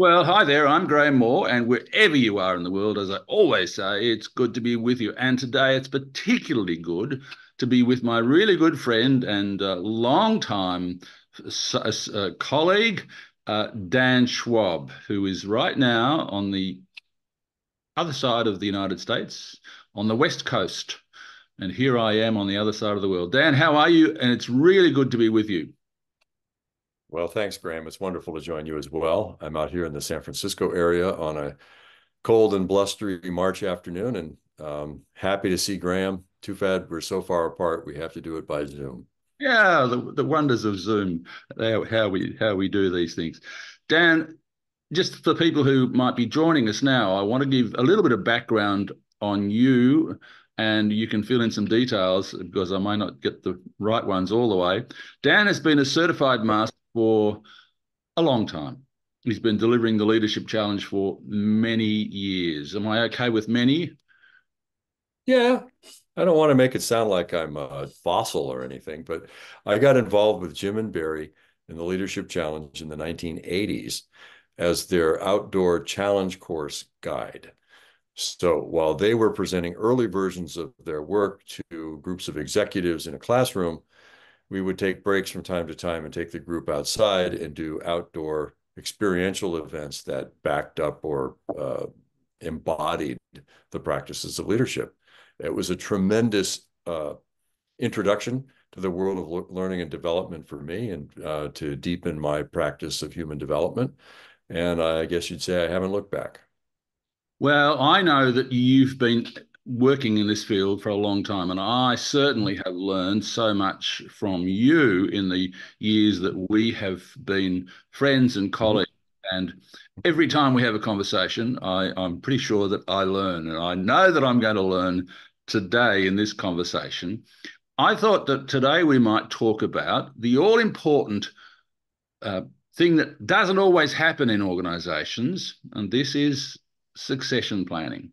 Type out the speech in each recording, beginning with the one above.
Well, hi there, I'm Graham Moore, and wherever you are in the world, as I always say, it's good to be with you. And today it's particularly good to be with my really good friend and long-time colleague, Dan Schwab, who is right now on the other side of the United States, on the West Coast. And here I am on the other side of the world. Dan, how are you? And it's really good to be with you. Well, thanks, Graham. It's wonderful to join you as well. I'm out here in the San Francisco area on a cold and blustery March afternoon, and happy to see Graham. Too bad we're so far apart. We have to do it by Zoom. Yeah, the wonders of Zoom, how we do these things. Dan, just for people who might be joining us now, I want to give a little bit of background on you, and you can fill in some details because I might not get the right ones all the way. Dan has been a certified master for a long time. He's been delivering the leadership challenge for many years. Am I okay with many? Yeah, I don't want to make it sound like I'm a fossil or anything, but I got involved with Jim and Barry in the leadership challenge in the 1980s as their outdoor challenge course guide. So while they were presenting early versions of their work to groups of executives in a classroom, we would take breaks from time to time and take the group outside and do outdoor experiential events that backed up or embodied the practices of leadership. It was a tremendous introduction to the world of learning and development for me, and to deepen my practice of human development. And I guess you'd say I haven't looked back. Well, I know that you've been working in this field for a long time, and I certainly have learned so much from you in the years that we have been friends and colleagues, and every time we have a conversation, I'm pretty sure that I learn, and I know that I'm going to learn today in this conversation. I thought that today we might talk about the all-important thing that doesn't always happen in organizations, and this is succession planning.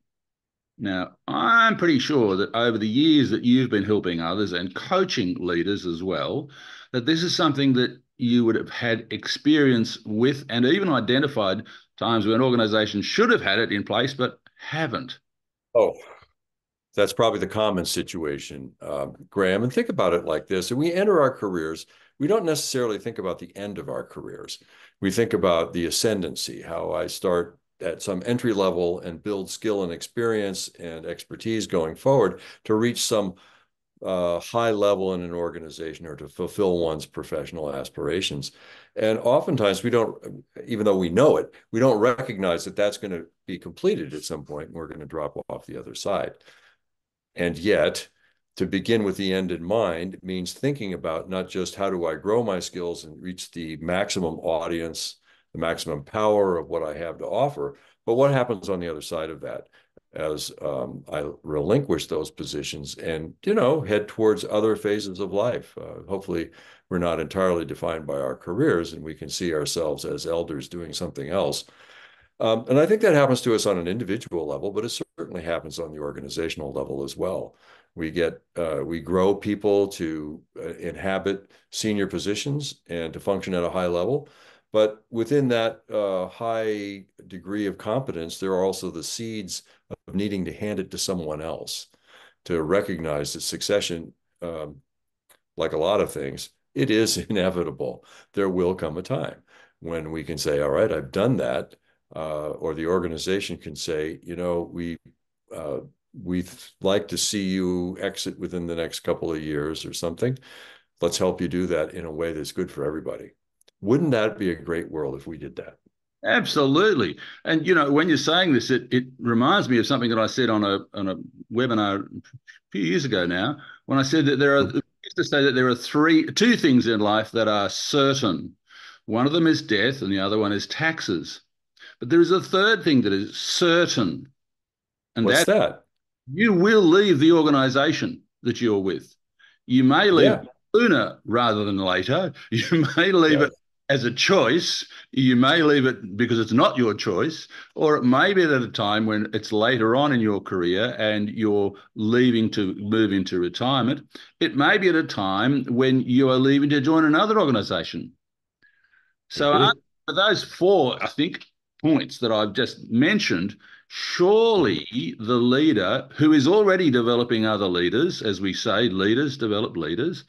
Now, I'm pretty sure that over the years that you've been helping others and coaching leaders as well, that this is something that you would have had experience with and even identified times when an organization should have had it in place but haven't. Oh, that's probably the common situation, Graham. And think about it like this. When we enter our careers, we don't necessarily think about the end of our careers. We think about the ascendancy, how I start at some entry level and build skill and experience and expertise going forward to reach some high level in an organization or to fulfill one's professional aspirations. And oftentimes we don't, even though we know it, we don't recognize that that's going to be completed at some point and we're going to drop off the other side. And yet to begin with the end in mind means thinking about not just how do I grow my skills and reach the maximum audience, the maximum power of what I have to offer, but what happens on the other side of that as I relinquish those positions and, you know, head towards other phases of life. Hopefully we're not entirely defined by our careers and we can see ourselves as elders doing something else. And I think that happens to us on an individual level, but it certainly happens on the organizational level as well. We grow people to inhabit senior positions and to function at a high level. But within that high degree of competence, there are also the seeds of needing to hand it to someone else, to recognize that succession, like a lot of things, it is inevitable. There will come a time when we can say, all right, I've done that, or the organization can say, you know, we'd like to see you exit within the next couple of years or something. Let's help you do that in a way that's good for everybody. Wouldn't that be a great world if we did that? Absolutely. And, you know, when you're saying this, it reminds me of something that I said on a webinar a few years ago now, when I said that there are, I used to say that there are two things in life that are certain. One of them is death and the other one is taxes. But there is a third thing that is certain. And what's that? You will leave the organization that you're with. You may leave sooner rather than later. You may leave it as a choice, you may leave it because it's not your choice, or it may be at a time when it's later on in your career and you're leaving to move into retirement. It may be at a time when you are leaving to join another organization. So those four, I think, points that I've just mentioned, surely the leader who is already developing other leaders, as we say, leaders develop leaders,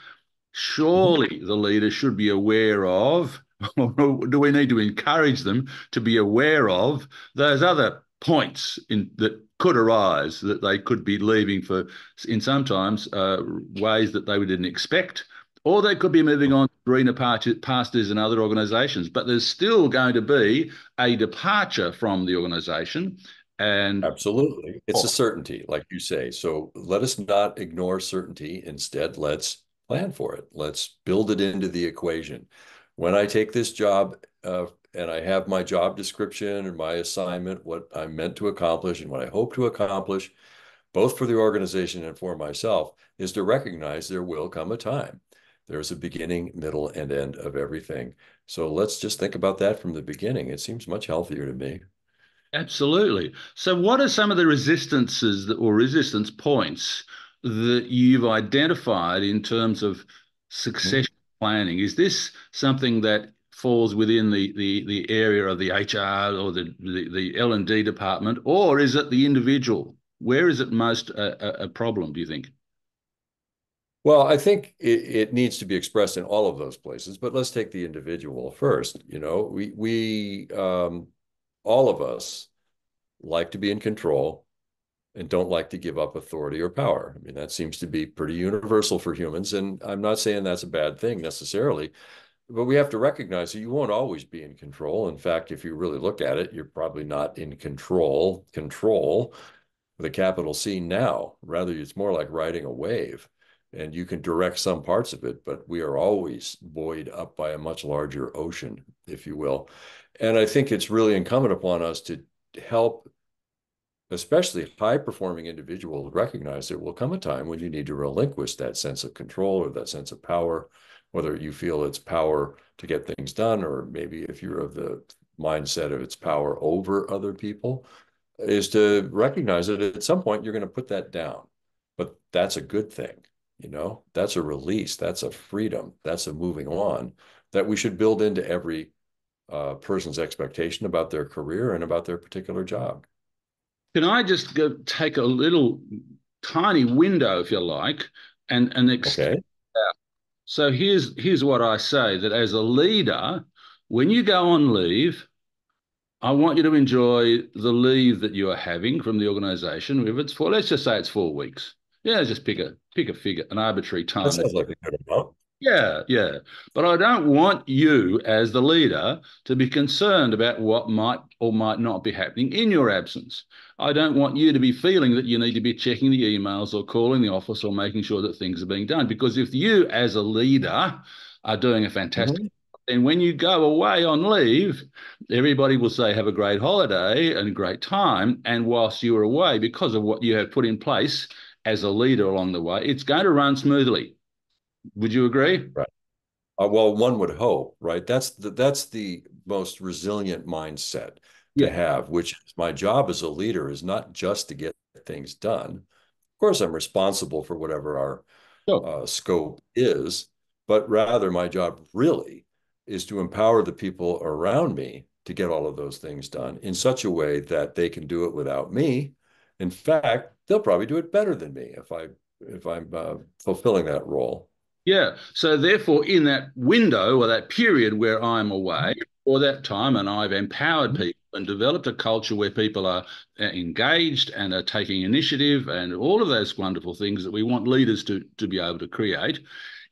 surely the leader should be aware of, or do we need to encourage them to be aware of those other points that could arise, that they could be leaving for, in sometimes ways that they didn't expect, or they could be moving on to greener pastures and other organisations. But there's still going to be a departure from the organisation. And absolutely, it's a certainty, like you say. So let us not ignore certainty. Instead, let's plan for it. Let's build it into the equation. When I take this job and I have my job description and my assignment, what I'm meant to accomplish and what I hope to accomplish, both for the organization and for myself, is to recognize there will come a time. There's a beginning, middle, and end of everything. So let's just think about that from the beginning. It seems much healthier to me. Absolutely. So what are some of the resistance points that you've identified in terms of succession planning? Is this something that falls within the area of the HR or the L&D department, or is it the individual? Where is it most a problem, do you think? Well, I think it needs to be expressed in all of those places, but let's take the individual first. You know, we all of us like to be in control and don't like to give up authority or power. I mean, that seems to be pretty universal for humans, and I'm not saying that's a bad thing necessarily, but we have to recognize that you won't always be in control. In fact, if you really look at it, you're probably not in control with a capital C now. Rather, it's more like riding a wave, and you can direct some parts of it, but we are always buoyed up by a much larger ocean, if you will. And I think it's really incumbent upon us to help especially high-performing individuals recognize there will come a time when you need to relinquish that sense of control or that sense of power, whether you feel it's power to get things done, or maybe if you're of the mindset of it's power over other people, is to recognize that at some point you're going to put that down. But that's a good thing, you know? That's a release. That's a freedom. That's a moving on that we should build into every person's expectation about their career and about their particular job. Can I just go take a little tiny window, if you like, and extend out? So here's what I say, that as a leader, when you go on leave, I want you to enjoy the leave that you are having from the organization. If it's let's just say it's 4 weeks. Yeah, just pick a figure, an arbitrary time. That sounds like a good amount. Yeah. But I don't want you as the leader to be concerned about what might or might not be happening in your absence. I don't want you to be feeling that you need to be checking the emails or calling the office or making sure that things are being done. Because if you as a leader are doing a fantastic job, then when you go away on leave, everybody will say, have a great holiday and a great time. And whilst you are away, because of what you have put in place as a leader along the way, it's going to run smoothly. Would you agree? Right. Well, one would hope, right? That's the most resilient mindset to have, which is my job as a leader is not just to get things done. Of course, I'm responsible for whatever our scope is, but rather my job really is to empower the people around me to get all of those things done in such a way that they can do it without me. In fact, they'll probably do it better than me if I'm fulfilling that role. Yeah. So therefore, in that window or that period where I'm away or that time, and I've empowered people and developed a culture where people are engaged and are taking initiative and all of those wonderful things that we want leaders to be able to create,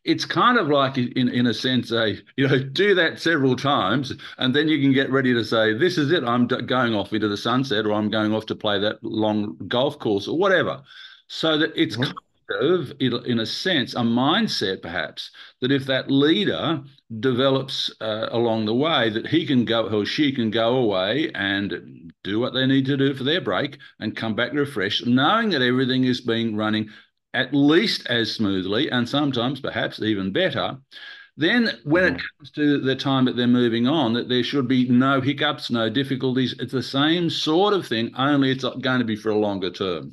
it's kind of like, in a sense, do that several times, and then you can get ready to say, this is it, I'm going off into the sunset, or I'm going off to play that long golf course or whatever. So that it's in a sense, a mindset perhaps, that if that leader develops along the way, that he can go or she can go away and do what they need to do for their break and come back refreshed, knowing that everything is being running at least as smoothly and sometimes perhaps even better. Then when it comes to the time that they're moving on, that there should be no hiccups, no difficulties. It's the same sort of thing, only it's going to be for a longer term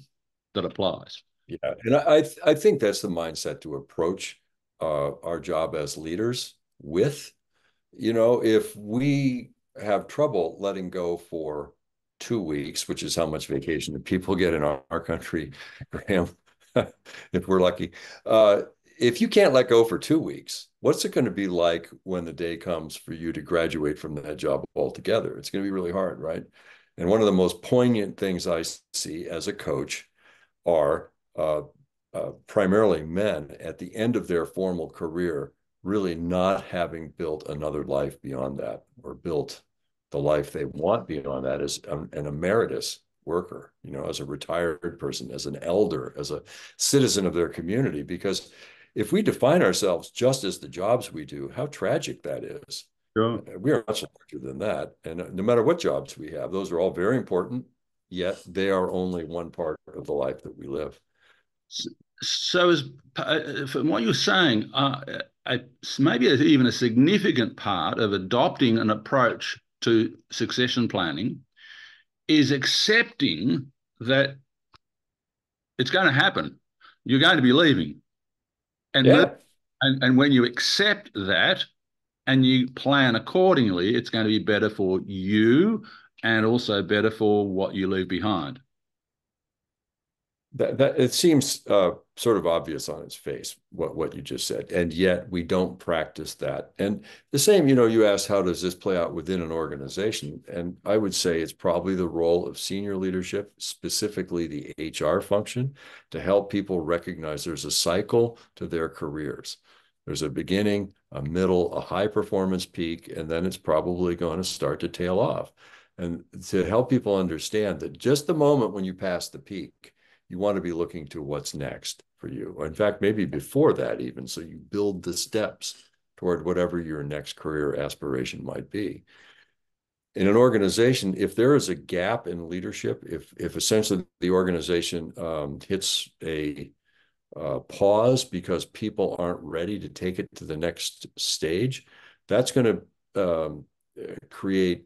that applies. Yeah, and I think that's the mindset to approach our job as leaders with. You know, if we have trouble letting go for 2 weeks, which is how much vacation that people get in our country, Graham, if we're lucky. If you can't let go for 2 weeks, what's it going to be like when the day comes for you to graduate from that job altogether? It's going to be really hard, right? And one of the most poignant things I see as a coach are primarily men at the end of their formal career really not having built another life beyond that, or built the life they want beyond that as an emeritus worker, you know, as a retired person, as an elder, as a citizen of their community. Because if we define ourselves just as the jobs we do, how tragic that is. Sure. We are much larger than that. And no matter what jobs we have, those are all very important, yet they are only one part of the life that we live. So as, from what you're saying, maybe even a significant part of adopting an approach to succession planning is accepting that it's going to happen. You're going to be leaving. And, yeah. and when you accept that and you plan accordingly, it's going to be better for you and also better for what you leave behind. That it seems sort of obvious on its face, what you just said, and yet we don't practice that. And the same, you know, you asked, how does this play out within an organization? And I would say it's probably the role of senior leadership, specifically the HR function, to help people recognize there's a cycle to their careers. There's a beginning, a middle, a high performance peak, and then it's probably going to start to tail off. And to help people understand that just the moment when you pass the peak, you want to be looking to what's next for you. In fact, maybe before that even, so you build the steps toward whatever your next career aspiration might be. In an organization, if there is a gap in leadership, if essentially the organization hits a pause because people aren't ready to take it to the next stage, that's going to create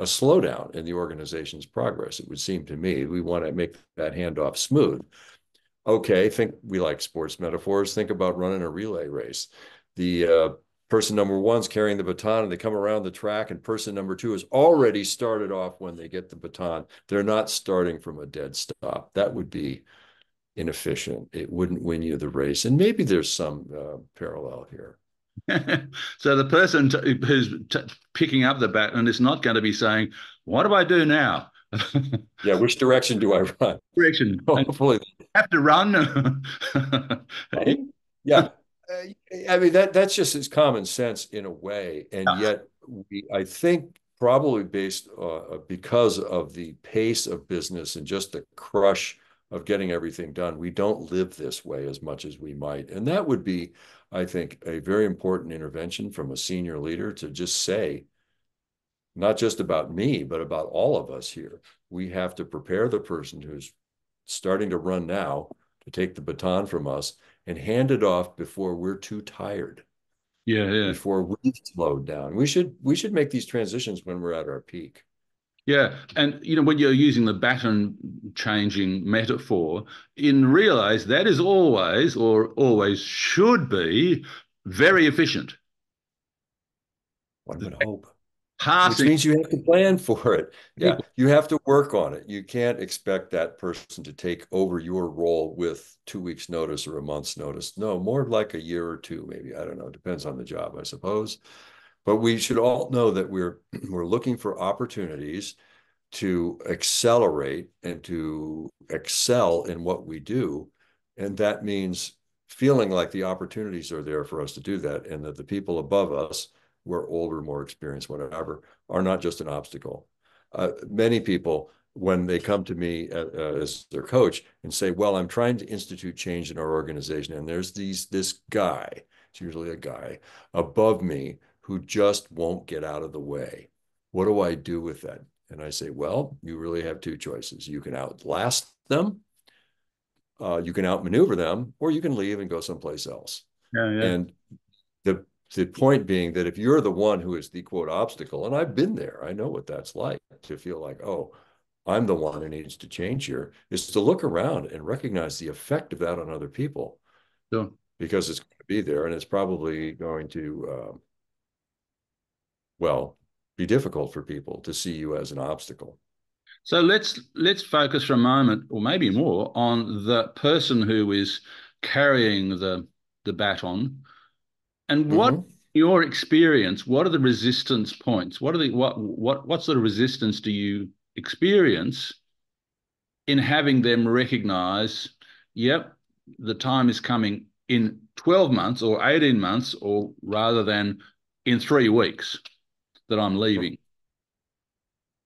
a slowdown in the organization's progress, it would seem to me. We want to make that handoff smooth. Okay, think we like sports metaphors. Think about running a relay race. The person number one's carrying the baton and they come around the track, and person number two has already started off when they get the baton. They're not starting from a dead stop. That would be inefficient. It wouldn't win you the race. And maybe there's some parallel here. So the person who's picking up the baton is not going to be saying, what do I do now? Yeah, which direction do I run? Direction. Hopefully. You have to run. Right? Yeah. I mean, that's just as common sense in a way. And yet, I think probably based because of the pace of business and just the crush of getting everything done, we don't live this way as much as we might. And that would be, I think, a very important intervention from a senior leader to just say, not just about me, but about all of us here. We have to prepare the person who's starting to run now to take the baton from us and hand it off before we're too tired. Yeah. Before we've slowed down. We should make these transitions when we're at our peak. Yeah. And, you know, when you're using the baton changing metaphor, realize that is always, or always should be, very efficient. One would hope. Which means you have to plan for it. Yeah. You have to work on it. You can't expect that person to take over your role with 2 weeks' notice or a month's notice. No, more like a year or two, maybe. I don't know. It depends on the job, I suppose. But we should all know that we're looking for opportunities to accelerate and to excel in what we do. And that means feeling like the opportunities are there for us to do that, and that the people above us, who are older, more experienced, whatever, are not just an obstacle. Many people, when they come to me as their coach and say, well, I'm trying to institute change in our organization, and there's this guy, it's usually a guy, above me, who just won't get out of the way. What do I do with that? And I say, well, you really have two choices. You can outlast them, you can outmaneuver them, or you can leave and go someplace else. Yeah, yeah. And the point being that if you're the one who is the, quote, obstacle, and I've been there, I know what that's like, to feel like, oh, I'm the one who needs to change here, is to look around and recognize the effect of that on other people. Yeah. Because it's going to be there, and it's probably going to... well, be difficult for people to see you as an obstacle. So let's focus for a moment, or maybe more, on the person who is carrying the baton. And what, your experience, what are the resistance points? What are the what sort of resistance do you experience in having them recognize, yep, the time is coming in 12 months or 18 months, or rather than in 3 weeks that I'm leaving?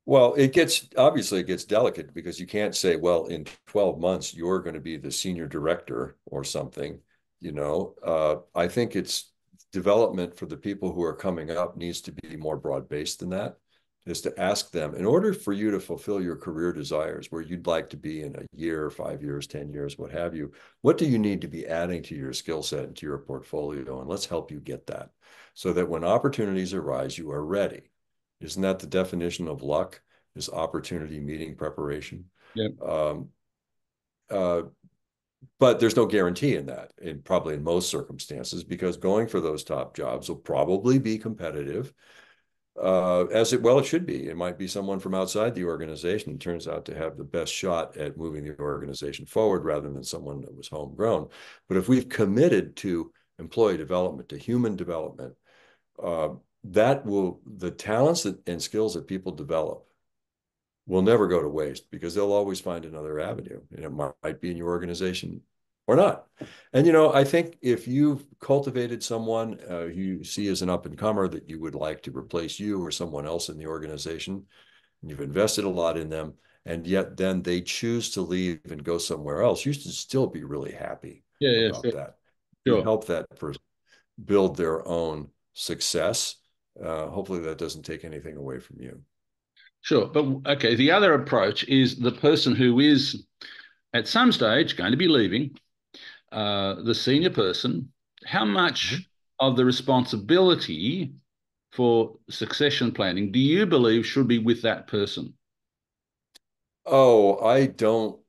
Well, it gets delicate, because you can't say, well, in 12 months, you're going to be the senior director or something, you know. I think it's development for the people who are coming up needs to be more broad-based than that, is to ask them, in order for you to fulfill your career desires, where you'd like to be in a year, 5 years, 10 years, what have you, what do you need to be adding to your skill set and to your portfolio? And let's help you get that, so that when opportunities arise, you are ready. Isn't that the definition of luck, is opportunity meeting preparation? Yeah. But there's no guarantee in that, and probably in most circumstances, because going for those top jobs will probably be competitive, as it should be. It might be someone from outside the organization who turns out to have the best shot at moving the organization forward, rather than someone that was homegrown. But if we've committed to employee development, to human development, the talents and skills that people develop will never go to waste, because they'll always find another avenue, and it might be in your organization or not. And, you know, I think if you've cultivated someone who you see as an up-and-comer that you would like to replace you or someone else in the organization, and you've invested a lot in them, and yet then they choose to leave and go somewhere else, you should still be really happy about that. Sure. You help that person build their own success. Hopefully that doesn't take anything away from you. Sure. But okay, the other approach is the person who is at some stage going to be leaving, the senior person. How much of the responsibility for succession planning do you believe should be with that person? Oh, I don't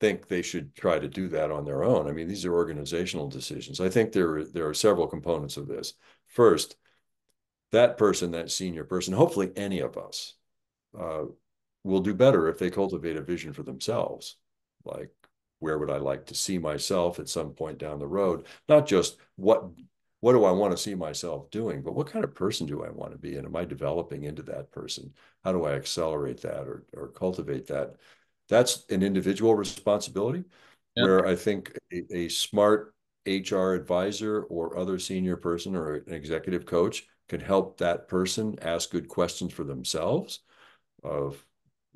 think they should try to do that on their own. I mean, these are organizational decisions. I think there are several components of this. First, that person, that senior person, hopefully any of us, will do better if they cultivate a vision for themselves. Like, where would I like to see myself at some point down the road? Not just what do I want to see myself doing, but what kind of person do I want to be? And am I developing into that person? How do I accelerate that or cultivate that? That's an individual responsibility. Yep. Where I think a smart HR advisor or other senior person or an executive coach can help that person ask good questions for themselves of,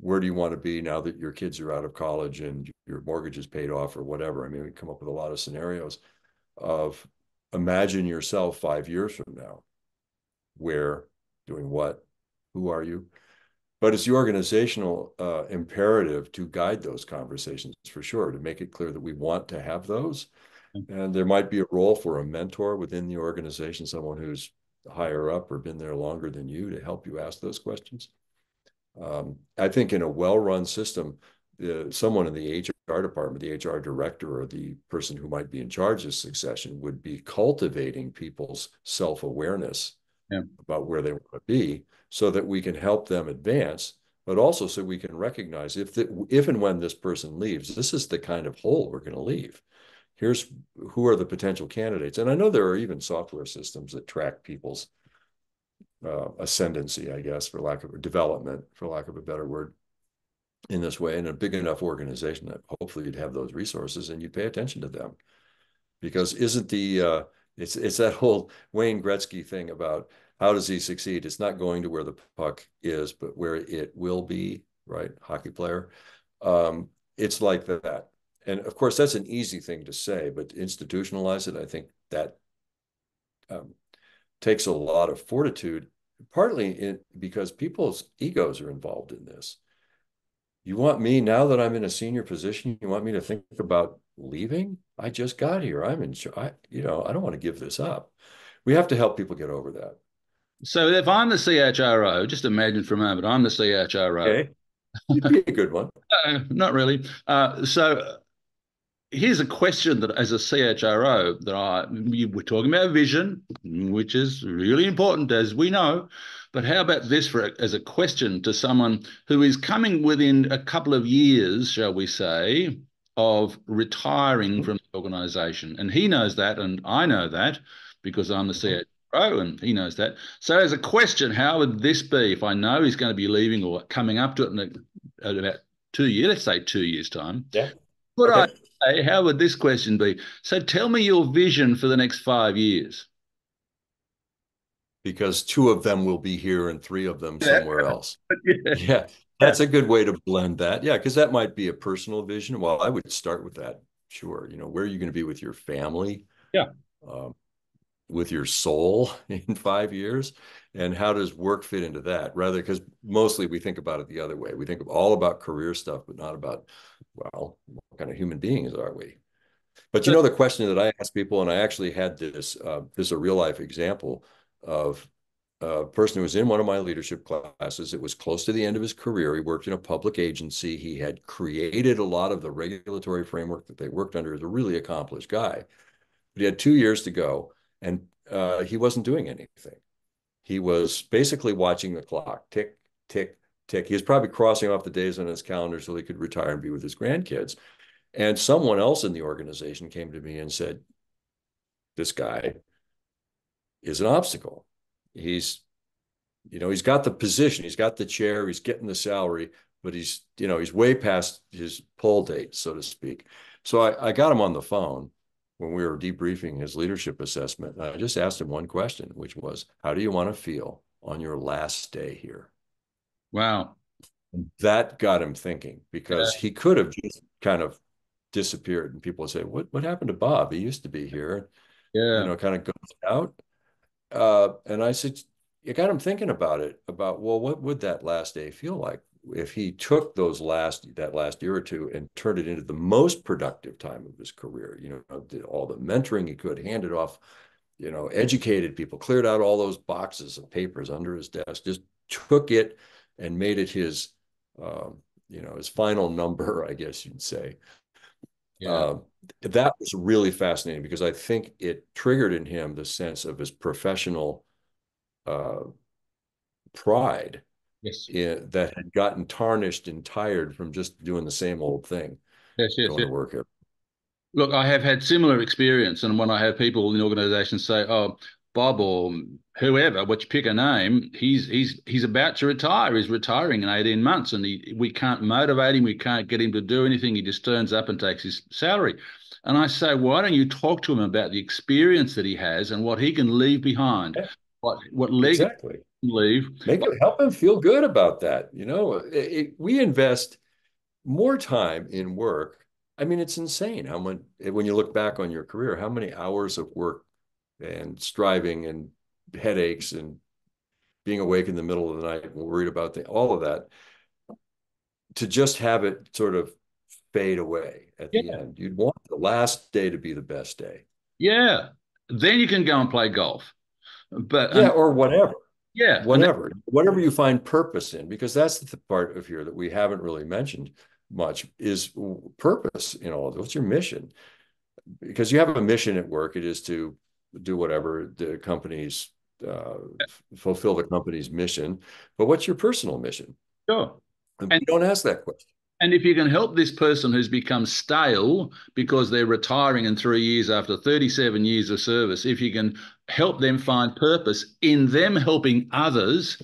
where do you want to be now that your kids are out of college and your mortgage is paid off or whatever? I mean, we come up with a lot of scenarios of, imagine yourself 5 years from now, where, doing what, who are you? But it's the organizational imperative to guide those conversations, for sure, to make it clear that we want to have those. And there might be a role for a mentor within the organization, someone who's higher up or been there longer than you, to help you ask those questions. I think in a well-run system, someone in the HR department, the HR director, or the person who might be in charge of succession would be cultivating people's self-awareness about where they want to be, so that we can help them advance, but also so we can recognize if and when this person leaves, this is the kind of hole we're going to leave. Here's who are the potential candidates. And I know there are even software systems that track people's ascendancy, I guess, for lack of a better word, in this way. And a big enough organization that hopefully you'd have those resources and you'd pay attention to them. Because isn't it's that whole Wayne Gretzky thing about how does he succeed? It's not going to where the puck is, but where it will be, right? Hockey player. It's like that. And of course, that's an easy thing to say, but to institutionalize it, I think that takes a lot of fortitude, partly because people's egos are involved in this. You want me, now that I'm in a senior position, you want me to think about leaving? I just got here. I don't want to give this up. We have to help people get over that. So if I'm the CHRO, just imagine for a moment, I'm the CHRO. Okay. You'd be a good one. No, not really. So here's a question that, as a CHRO, we're talking about vision, which is really important, as we know, But how about this for as a question to someone who is coming within a couple of years, shall we say, of retiring from the organisation? And he knows that, and I know that, because I'm the CEO. Oh, and he knows that. So as a question, how would this be if I know he's going to be leaving or coming up to it in about 2 years, let's say 2 years' time? Yeah. But okay. I say, how would this question be? So tell me your vision for the next 5 years. Because two of them will be here and three of them somewhere else. Yeah, that's a good way to blend that. Yeah, because that might be a personal vision. Well, I would start with that. Sure. You know, where are you going to be with your family? Yeah. With your soul in 5 years, and how does work fit into that? Rather, because mostly we think about it the other way. We think all about career stuff, but not about, well, what kind of human beings are we? But you know, the question that I ask people, and I actually had this, this is a real life example of a person who was in one of my leadership classes. It was close to the end of his career. He worked in a public agency. He had created a lot of the regulatory framework that they worked under. He was a really accomplished guy, but he had 2 years to go. And he wasn't doing anything. He was basically watching the clock, tick, tick, tick. He was probably crossing off the days on his calendar so he could retire and be with his grandkids. And someone else in the organization came to me and said, this guy is an obstacle. He's, you know, he's got the position, he's got the chair, he's getting the salary, but he's, you know, he's way past his poll date, so to speak. So I got him on the phone when we were debriefing his leadership assessment. I just asked him one question, which was, how do you want to feel on your last day here? Wow. And that got him thinking, because he could have just kind of disappeared. And people would say, what happened to Bob? He used to be here. Yeah. You know, kind of goes out. And I said, it got him thinking about it, about, well, what would that last day feel like if he took those that last year or two and turned it into the most productive time of his career? You know, did all the mentoring he could, handed off, you know, educated people, cleared out all those boxes of papers under his desk, just took it and made it his, you know, his final number, I guess you'd say. Yeah. That was really fascinating, because I think it triggered in him the sense of his professional pride. Yes. That had gotten tarnished and tired from just doing the same old thing. Yes, yes, going to work here. Look, I have had similar experience, and when I have people in organizations say, "Oh, Bob or whoever, which pick a name, he's about to retire. He's retiring in 18 months, and we can't motivate him. We can't get him to do anything. He just turns up and takes his salary." And I say, "Why don't you talk to him about the experience that he has and what he can leave behind?" Yeah. What legacy? Exactly. Leave. Make it, help him feel good about that. You know, we invest more time in work. I mean, it's insane how much, when you look back on your career, how many hours of work and striving and headaches and being awake in the middle of the night and worried about all of that, to just have it sort of fade away at the end. You'd want the last day to be the best day. Yeah. Then you can go and play golf. But or whatever. Yeah. Whatever you find purpose in, because that's the part of here that we haven't really mentioned much, is purpose in all of this. What's your mission? Because you have a mission at work. It is to do whatever the company's, fulfill the company's mission. But what's your personal mission? Sure. And don't ask that question. And if you can help this person who's become stale because they're retiring in 3 years after 37 years of service, if you can help them find purpose in them helping others,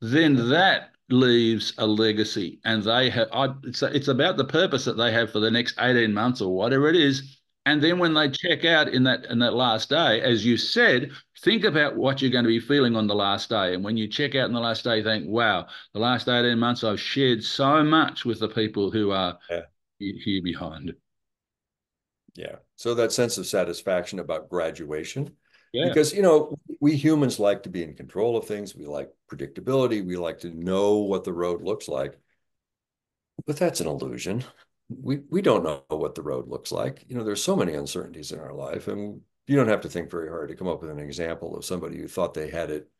then that leaves a legacy. And they have, it's about the purpose that they have for the next 18 months or whatever it is. And then when they check out in that last day, as you said, think about what you're going to be feeling on the last day. And when you check out on the last day, think, wow, the last 18 months, I've shared so much with the people who are here behind. Yeah. So that sense of satisfaction about graduation, because, you know, we humans like to be in control of things. We like predictability. We like to know what the road looks like, but that's an illusion. We don't know what the road looks like. You know, there's so many uncertainties in our life, and you don't have to think very hard to come up with an example of somebody who thought they had it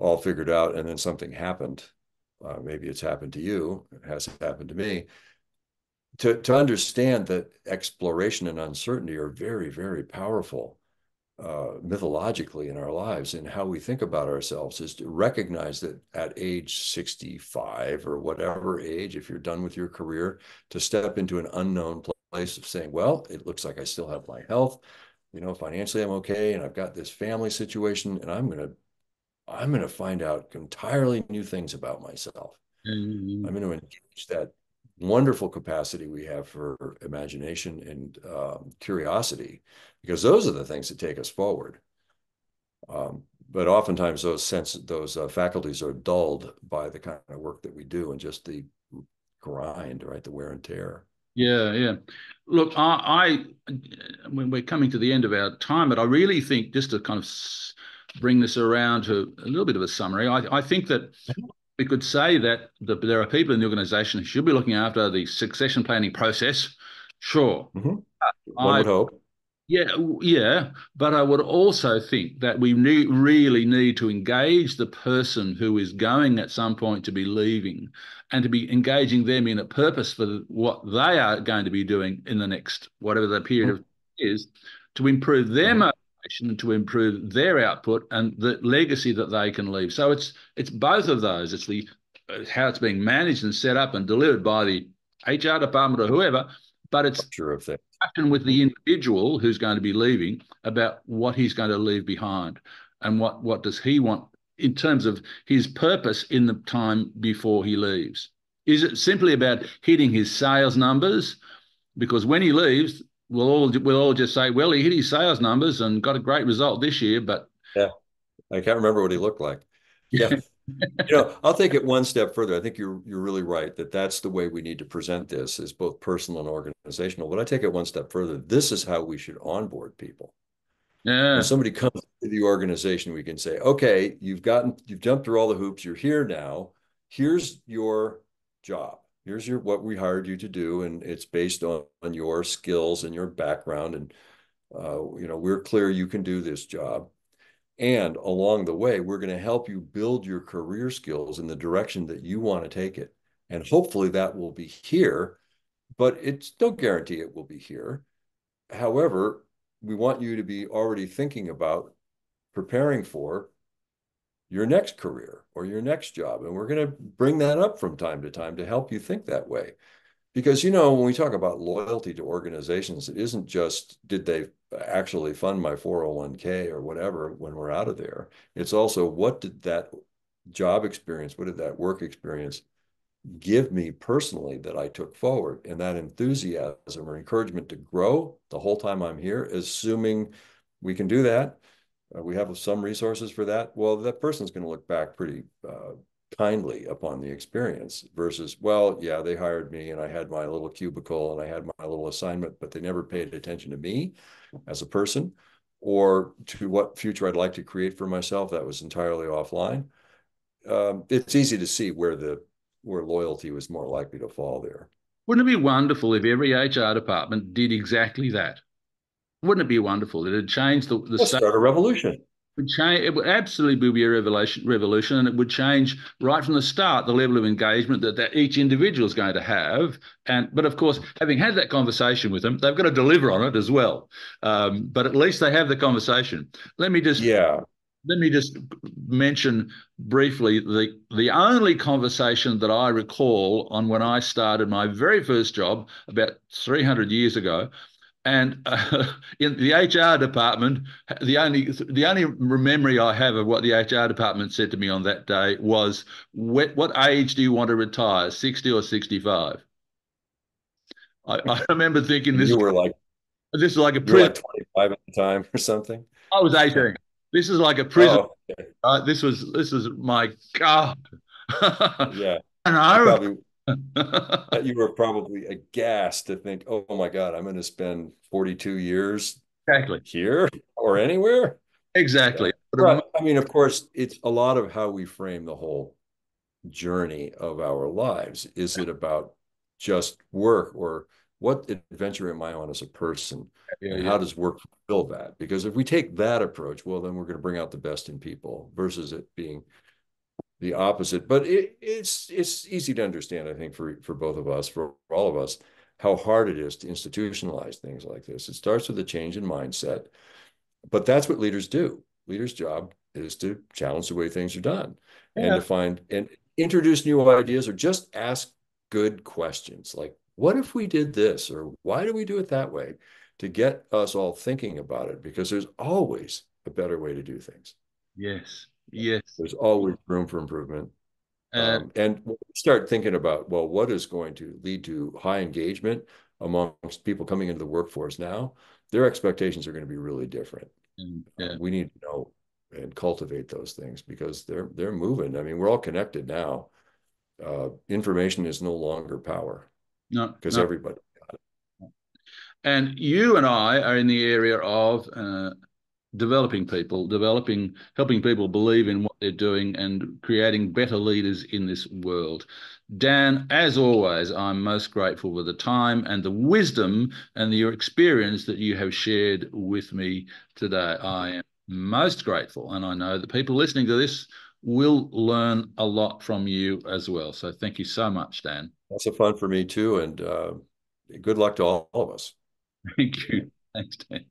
all figured out, and then something happened. Maybe it's happened to you. It has happened to me. To understand that exploration and uncertainty are very, very powerful mythologically in our lives and how we think about ourselves, is to recognize that at age 65 or whatever age, if you're done with your career, to step into an unknown place of saying, well, it looks like I still have my health, you know, financially I'm okay, and I've got this family situation, and I'm going to find out entirely new things about myself. Mm-hmm. I'm going to engage that wonderful capacity we have for imagination and curiosity, because those are the things that take us forward. But oftentimes those faculties are dulled by the kind of work that we do and just the grind, right? The wear and tear. Yeah, yeah. Look, when we're coming to the end of our time, but I really think, just to kind of bring this around to a little bit of a summary, I think that we could say that there are people in the organization who should be looking after the succession planning process. Sure. Mm-hmm. One would hope. Yeah. But I would also think that we really need to engage the person who is going at some point to be leaving, and to be engaging them in a purpose for what they are going to be doing in the next, whatever the period of is, to improve their motivation, to improve their output and the legacy that they can leave. So it's both of those. It's the how it's being managed and set up and delivered by the HR department or whoever, but it's with the individual who's going to be leaving about what he's going to leave behind, and what does he want in terms of his purpose in the time before he leaves. Is it simply about hitting his sales numbers? Because when he leaves, we'll all just say, well, he hit his sales numbers and got a great result this year, but... Yeah, I can't remember what he looked like. Yeah. You know, I'll take it one step further. I think you're really right that that's the way we need to present this, is both personal and organizational. But I take it one step further. This is how we should onboard people. Yeah. When somebody comes to the organization, we can say, okay, you've jumped through all the hoops. You're here now. Here's your job. Here's what we hired you to do. And it's based on your skills and your background. And, you know, we're clear you can do this job. And along the way, we're going to help you build your career skills in the direction that you want to take it. And hopefully that will be here, but it's no guarantee it will be here. However, we want you to be already thinking about preparing for your next career or your next job. And we're going to bring that up from time to time to help you think that way. Because, you know, when we talk about loyalty to organizations, it isn't just, did they actually fund my 401k or whatever when we're out of there? It's also, what did that job experience, what did that work experience give me personally that I took forward? And that enthusiasm or encouragement to grow the whole time I'm here, assuming we can do that, we have some resources for that, well, that person's going to look back pretty kindly upon the experience versus, well, yeah, they hired me and I had my little cubicle and I had my little assignment, but they never paid attention to me as a person or to what future I'd like to create for myself. That was entirely offline. It's easy to see where loyalty was more likely to fall there. Wouldn't it be wonderful if every HR department did exactly that? Wouldn't it be wonderful? It would change the start a revolution. It would absolutely be a revolution, and it would change right from the start the level of engagement that each individual is going to have. But of course, having had that conversation with them, they've got to deliver on it as well. But at least they have the conversation. Let me just mention briefly the only conversation that I recall on when I started my very first job about 300 years ago. And in the HR department, the only memory I have of what the HR department said to me on that day was, what age do you want to retire, 60 or 65? I remember thinking this. You were like, this is like a prison. You were like 25 at the time or something. I was 18. This is like a prison. Oh, okay. This is my God. Yeah. And you were probably aghast to think, oh my God, I'm going to spend 42 years here or anywhere. Exactly. But I mean, of course, it's a lot of how we frame the whole journey of our lives. Is it about just work, or what adventure am I on as a person? And how does work fulfill that? Because if we take that approach, well, then we're going to bring out the best in people versus it being the opposite. But it's easy to understand, I think, for both of us, for all of us, how hard it is to institutionalize things like this. It starts with a change in mindset. But that's what leaders do. Leaders' job is to challenge the way things are done, yeah, and to find and introduce new ideas, or just ask good questions like, what if we did this, or why do we do it that way, to get us all thinking about it, because there's always a better way to do things. Yes, yes. There's always room for improvement. And when we start thinking about, well, what is going to lead to high engagement amongst people coming into the workforce now, their expectations are going to be really different. Yeah. We need to know and cultivate those things, because they're moving. I mean, we're all connected now. Information is no longer power. No, because everybody got it. And you and I are in the area of developing people, helping people believe in what they're doing and creating better leaders in this world. Dan, as always, I'm most grateful for the time and the wisdom and your experience that you have shared with me today. I am most grateful, and I know that people listening to this will learn a lot from you as well. So thank you so much, Dan. That's a fun for me too, and good luck to all of us. Thank you. Thanks, Dan.